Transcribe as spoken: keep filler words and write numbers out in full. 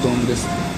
丼ですね。